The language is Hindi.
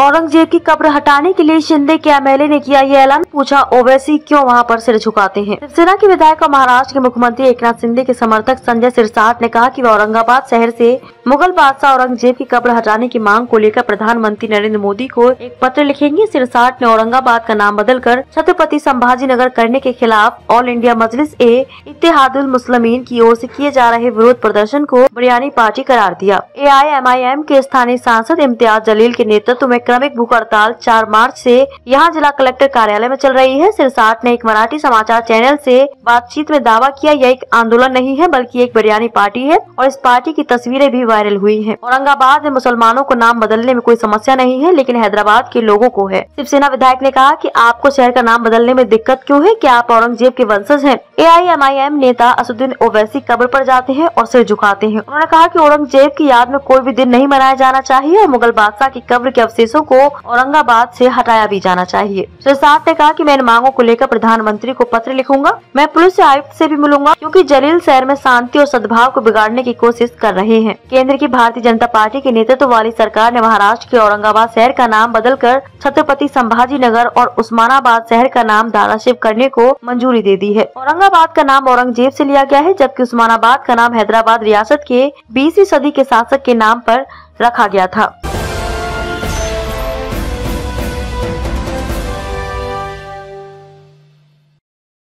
औरंगजेब की कब्र हटाने के लिए शिंदे के एमएलए ने किया ये ऐलान, पूछा ओवैसी क्यों वहां पर सिर झुकाते हैं। शिवसेना के विधायक और महाराष्ट्र के मुख्यमंत्री एकनाथ शिंदे के समर्थक संजय सिरसाट ने कहा कि वह औरंगाबाद शहर से मुगल बादशाह औरंगजेब की कब्र हटाने की मांग को लेकर प्रधानमंत्री नरेंद्र मोदी को एक पत्र लिखेंगे। सिरसाट ने औरंगाबाद का नाम बदलकर छत्रपति संभाजी नगर करने के खिलाफ ऑल इंडिया मजलिस-ए-इत्तेहादुल मुस्लिमीन की ओर से किए जा रहे विरोध प्रदर्शन को बिरयानी पार्टी करार दिया। AIMIM के स्थानीय सांसद इम्तियाज जलील के नेतृत्व में क्रमिक भूख हड़ताल 4 मार्च से यहां जिला कलेक्टर कार्यालय में चल रही है। सिरसाट ने एक मराठी समाचार चैनल से बातचीत में दावा किया, यह एक आंदोलन नहीं है बल्कि एक बिरयानी पार्टी है और इस पार्टी की तस्वीरें भी वायरल हुई हैं। औरंगाबाद में मुसलमानों को नाम बदलने में कोई समस्या नहीं है, लेकिन हैदराबाद के लोगों को है। शिवसेना विधायक ने कहा कि आपको शहर का नाम बदलने में दिक्कत क्यों है, क्या आप औरंगजेब के वंशज हैं। AIMIM नेता असदुद्दीन ओवैसी कब्र पर जाते हैं और सिर झुकाते हैं। उन्होंने कहा कि औरंगजेब की याद में कोई भी दिन नहीं मनाया जाना चाहिए और मुगल बादशाह की कब्र के अवशेषों को औरंगाबाद से हटाया भी जाना चाहिए। सिरसाट ने कहा कि मैं इन मांगों को लेकर प्रधानमंत्री को पत्र लिखूंगा, मैं पुलिस आयुक्त से भी मिलूंगा क्योंकि जलील शहर में शांति और सद्भाव को बिगाड़ने की कोशिश कर रहे हैं। केंद्र की भारतीय जनता पार्टी के नेतृत्व वाली सरकार ने महाराष्ट्र के औरंगाबाद शहर का नाम बदलकर छत्रपति संभाजी नगर और उस्मानाबाद शहर का नाम धाराशिव करने को मंजूरी दे दी है। औरंगाबाद का नाम औरंगजेब से लिया गया है, जबकि उस्मानाबाद का नाम हैदराबाद रियासत के 20वीं सदी के शासक के नाम पर रखा गया था।